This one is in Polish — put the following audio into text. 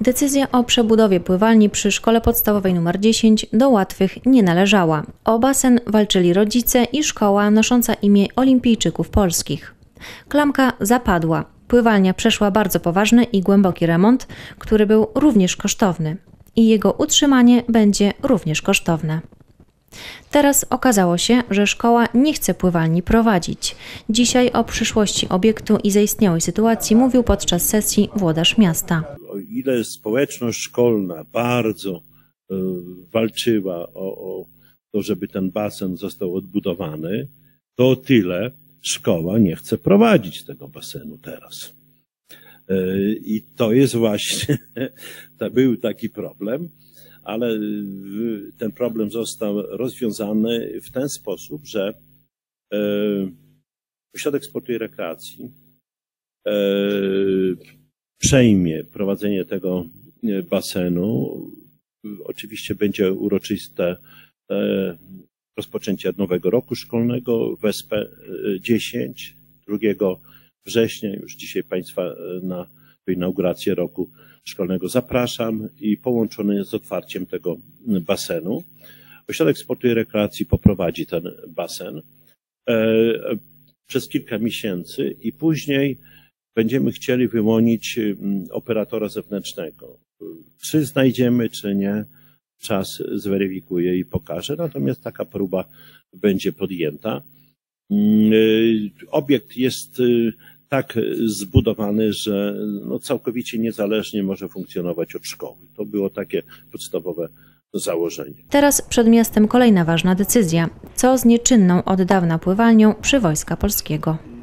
Decyzja o przebudowie pływalni przy szkole podstawowej nr 10 do łatwych nie należała. O basen walczyli rodzice i szkoła nosząca imię olimpijczyków polskich. Klamka zapadła. Pływalnia przeszła bardzo poważny i głęboki remont, który był również kosztowny. I jego utrzymanie będzie również kosztowne. Teraz okazało się, że szkoła nie chce pływalni prowadzić. Dzisiaj o przyszłości obiektu i zaistniałej sytuacji mówił podczas sesji włodarz miasta. O ile społeczność szkolna bardzo walczyła o to, żeby ten basen został odbudowany, to o tyle szkoła nie chce prowadzić tego basenu teraz. I to jest właśnie, to był taki problem, ale ten problem został rozwiązany w ten sposób, że Ośrodek Sportu i Rekreacji przejmie prowadzenie tego basenu. Oczywiście będzie uroczyste rozpoczęcie nowego roku szkolnego, WSP 10, 2 września. Już dzisiaj Państwa na inaugurację roku szkolnego zapraszam i połączony z otwarciem tego basenu. Ośrodek Sportu i Rekreacji poprowadzi ten basen przez kilka miesięcy i później będziemy chcieli wyłonić operatora zewnętrznego. Czy znajdziemy, czy nie, czas zweryfikuje i pokaże, natomiast taka próba będzie podjęta. Obiekt jest tak zbudowany, że no całkowicie niezależnie może funkcjonować od szkoły. To było takie podstawowe założenie. Teraz przed miastem kolejna ważna decyzja. Co z nieczynną od dawna pływalnią przy Wojska Polskiego?